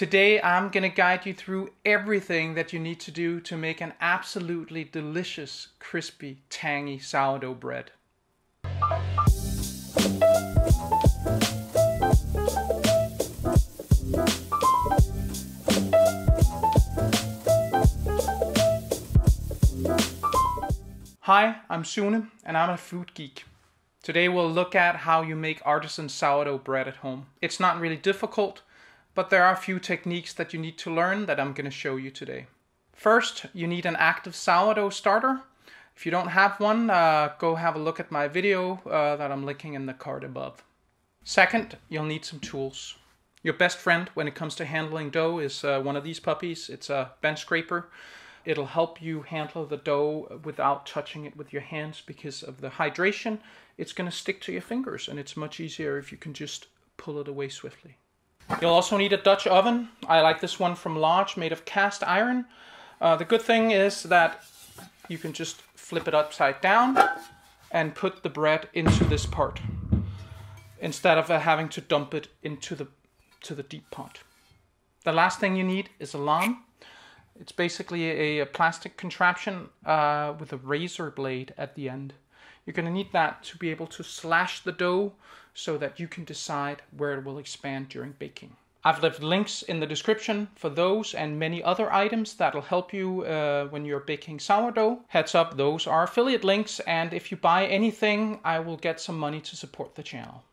Today I'm going to guide you through everything that you need to do to make an absolutely delicious, crispy, tangy sourdough bread. Hi, I'm Sune and I'm a food geek. Today we'll look at how you make artisan sourdough bread at home. It's not really difficult, but there are a few techniques that you need to learn that I'm going to show you today. First, you need an active sourdough starter. If you don't have one, go have a look at my video that I'm linking in the card above. Second, you'll need some tools. Your best friend when it comes to handling dough is one of these puppies. It's a bench scraper. It'll help you handle the dough without touching it with your hands because of the hydration. It's going to stick to your fingers and it's much easier if you can just pull it away swiftly. You'll also need a Dutch oven. I like this one from Lodge, made of cast iron. The good thing is that you can just flip it upside down and put the bread into this part instead of having to dump it into the deep pot. The last thing you need is a lame. It's basically a plastic contraption with a razor blade at the end. You're going to need that to be able to slash the dough so that you can decide where it will expand during baking. I've left links in the description for those and many other items that'll help you when you're baking sourdough. Heads up, those are affiliate links, and if you buy anything, I will get some money to support the channel.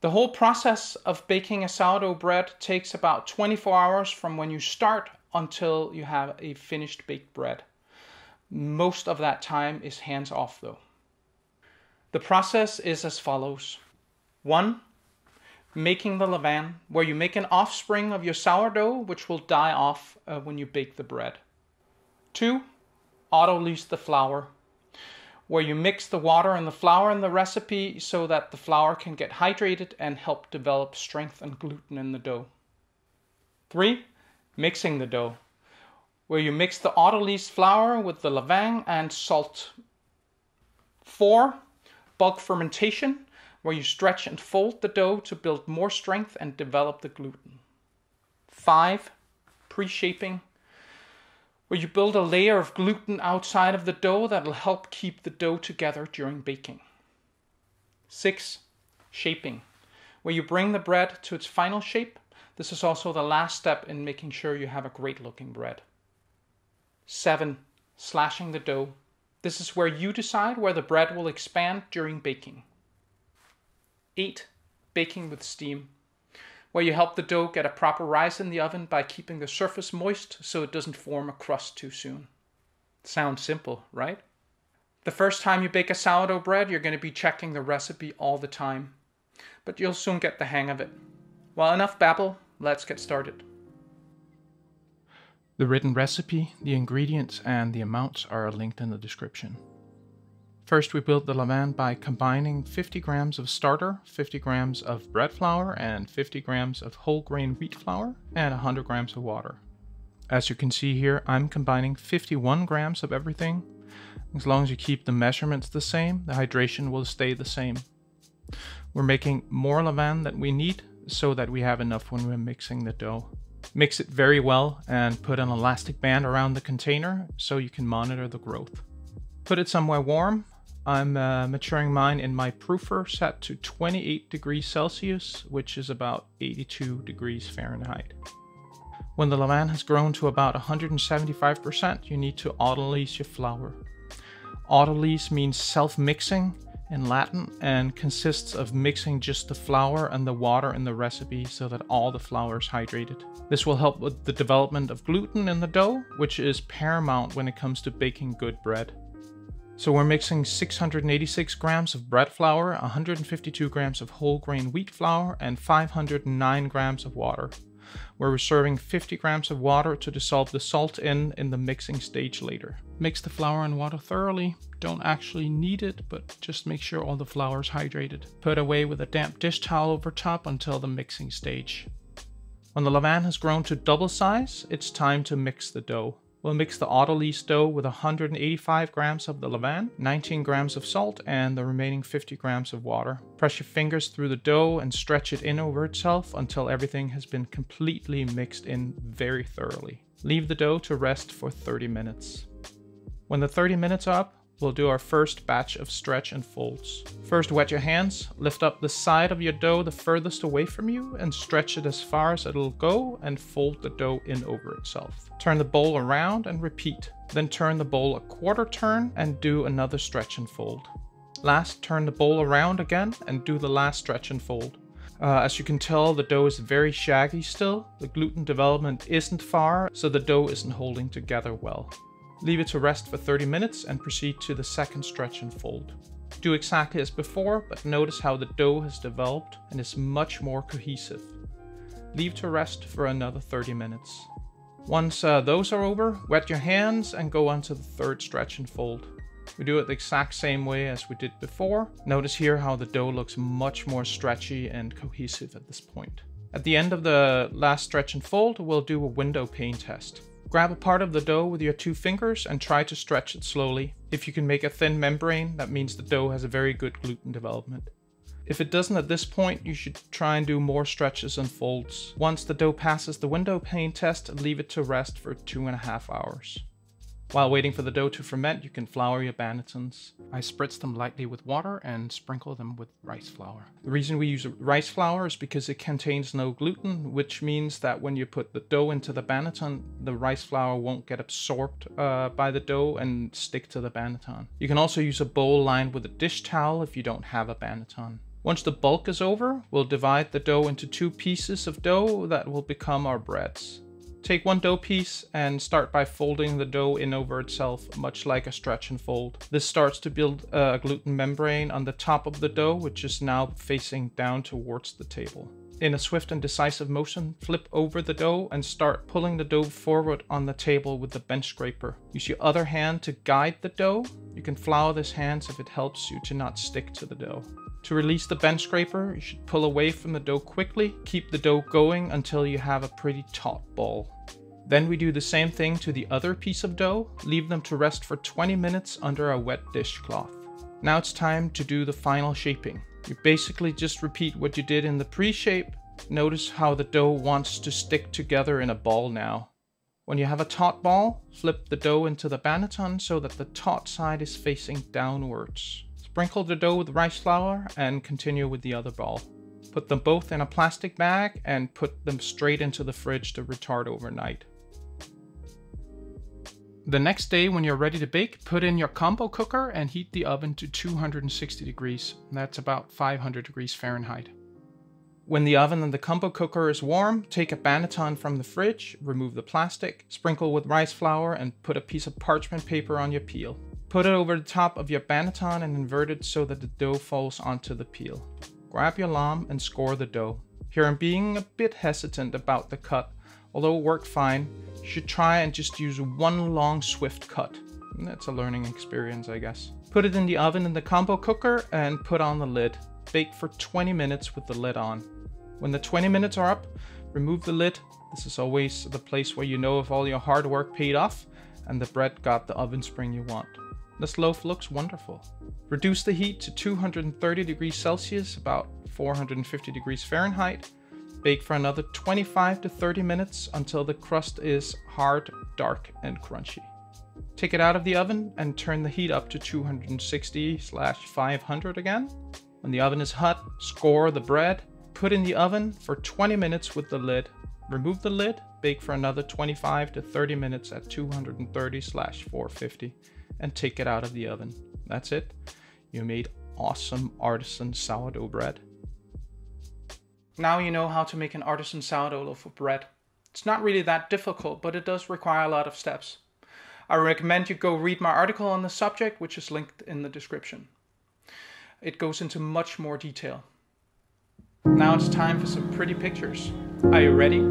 The whole process of baking a sourdough bread takes about 24 hours from when you start until you have a finished baked bread. Most of that time is hands off though. The process is as follows. 1. Making the levain, where you make an offspring of your sourdough which will die off when you bake the bread. 2. Autolyse the flour, where you mix the water and the flour in the recipe so that the flour can get hydrated and help develop strength and gluten in the dough. 3. Mixing the dough, where you mix the autolyse flour with the levain and salt. 4. Bulk fermentation, where you stretch and fold the dough to build more strength and develop the gluten. 5. Pre-shaping, where you build a layer of gluten outside of the dough that will help keep the dough together during baking. 6. Shaping, where you bring the bread to its final shape. This is also the last step in making sure you have a great looking bread. 7. Slashing the dough. This is where you decide where the bread will expand during baking. 8. Baking with steam, where you help the dough get a proper rise in the oven by keeping the surface moist so it doesn't form a crust too soon. Sounds simple, right? The first time you bake a sourdough bread, you're going to be checking the recipe all the time, but you'll soon get the hang of it. Well, enough babble. Let's get started. The written recipe, the ingredients, and the amounts are linked in the description. First, we build the levain by combining 50 grams of starter, 50 grams of bread flour, and 50 grams of whole grain wheat flour, and 100 grams of water. As you can see here, I'm combining 51 grams of everything. As long as you keep the measurements the same, the hydration will stay the same. We're making more levain than we need, so that we have enough when we're mixing the dough. Mix it very well and put an elastic band around the container so you can monitor the growth. Put it somewhere warm. I'm maturing mine in my proofer set to 28 degrees Celsius, which is about 82 degrees Fahrenheit. When the levain has grown to about 175%, you need to autolyse your flour. Autolyse means self-mixing in Latin and consists of mixing just the flour and the water in the recipe so that all the flour is hydrated. This will help with the development of gluten in the dough, which is paramount when it comes to baking good bread. So we're mixing 686 grams of bread flour, 152 grams of whole grain wheat flour, and 509 grams of water. We're reserving 50 grams of water to dissolve the salt in the mixing stage later. Mix the flour and water thoroughly. Don't actually knead it, but just make sure all the flour is hydrated. Put away with a damp dish towel over top until the mixing stage. When the levain has grown to double size, it's time to mix the dough. We'll mix the autolyse dough with 185 grams of the levain, 19 grams of salt, and the remaining 50 grams of water. Press your fingers through the dough and stretch it in over itself until everything has been completely mixed in very thoroughly. Leave the dough to rest for 30 minutes. When the 30 minutes are up, we'll do our first batch of stretch and folds. First, wet your hands, lift up the side of your dough the furthest away from you and stretch it as far as it'll go and fold the dough in over itself. Turn the bowl around and repeat. Then turn the bowl a quarter turn and do another stretch and fold. Last, turn the bowl around again and do the last stretch and fold. As you can tell, the dough is very shaggy still. The gluten development isn't far, so the dough isn't holding together well. Leave it to rest for 30 minutes and proceed to the second stretch and fold. Do exactly as before, but notice how the dough has developed and is much more cohesive. Leave to rest for another 30 minutes. Once those are over, wet your hands and go on to the third stretch and fold. We do it the exact same way as we did before. Notice here how the dough looks much more stretchy and cohesive at this point. At the end of the last stretch and fold, we'll do a window pane test. Grab a part of the dough with your two fingers and try to stretch it slowly. If you can make a thin membrane, that means the dough has a very good gluten development. If it doesn't at this point, you should try and do more stretches and folds. Once the dough passes the window pane test, leave it to rest for 2.5 hours. While waiting for the dough to ferment, you can flour your bannetons. I spritz them lightly with water and sprinkle them with rice flour. The reason we use rice flour is because it contains no gluten, which means that when you put the dough into the banneton, the rice flour won't get absorbed by the dough and stick to the banneton. You can also use a bowl lined with a dish towel if you don't have a banneton. Once the bulk is over, we'll divide the dough into two pieces of dough that will become our breads. Take one dough piece and start by folding the dough in over itself, much like a stretch and fold. This starts to build a gluten membrane on the top of the dough, which is now facing down towards the table. In a swift and decisive motion, flip over the dough and start pulling the dough forward on the table with the bench scraper. Use your other hand to guide the dough. You can flour this hand if it helps you to not stick to the dough. To release the bench scraper, you should pull away from the dough quickly. Keep the dough going until you have a pretty taut ball. Then we do the same thing to the other piece of dough. Leave them to rest for 20 minutes under a wet dishcloth. Now it's time to do the final shaping. You basically just repeat what you did in the pre-shape. Notice how the dough wants to stick together in a ball now. When you have a taut ball, flip the dough into the banneton so that the taut side is facing downwards. Sprinkle the dough with rice flour and continue with the other ball. Put them both in a plastic bag and put them straight into the fridge to retard overnight. The next day when you're ready to bake, put in your combo cooker and heat the oven to 260 degrees. That's about 500 degrees Fahrenheit. When the oven and the combo cooker is warm, take a banneton from the fridge, remove the plastic, sprinkle with rice flour and put a piece of parchment paper on your peel. Put it over the top of your banneton and invert it so that the dough falls onto the peel. Grab your lame and score the dough. Here I'm being a bit hesitant about the cut, although it worked fine. You should try and just use one long swift cut. That's a learning experience, I guess. Put it in the oven in the combo cooker and put on the lid. Bake for 20 minutes with the lid on. When the 20 minutes are up, remove the lid. This is always the place where you know if all your hard work paid off and the bread got the oven spring you want. This loaf looks wonderful. Reduce the heat to 230 degrees Celsius, about 450 degrees Fahrenheit. Bake for another 25 to 30 minutes until the crust is hard, dark, and crunchy. Take it out of the oven and turn the heat up to 260/500 again. When the oven is hot, score the bread. Put in the oven for 20 minutes with the lid. Remove the lid, bake for another 25 to 30 minutes at 230/450. And take it out of the oven. That's it. You made awesome artisan sourdough bread. Now you know how to make an artisan sourdough loaf of bread. It's not really that difficult, but it does require a lot of steps. I recommend you go read my article on the subject, which is linked in the description. It goes into much more detail. Now it's time for some pretty pictures. Are you ready?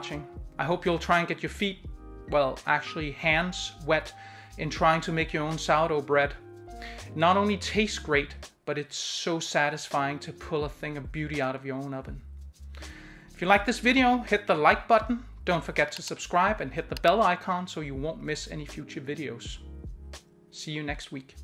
watching. I hope you'll try and get your feet, well, actually hands wet in trying to make your own sourdough bread. Not only tastes great, but it's so satisfying to pull a thing of beauty out of your own oven. If you like this video, hit the like button. Don't forget to subscribe and hit the bell icon so you won't miss any future videos. See you next week.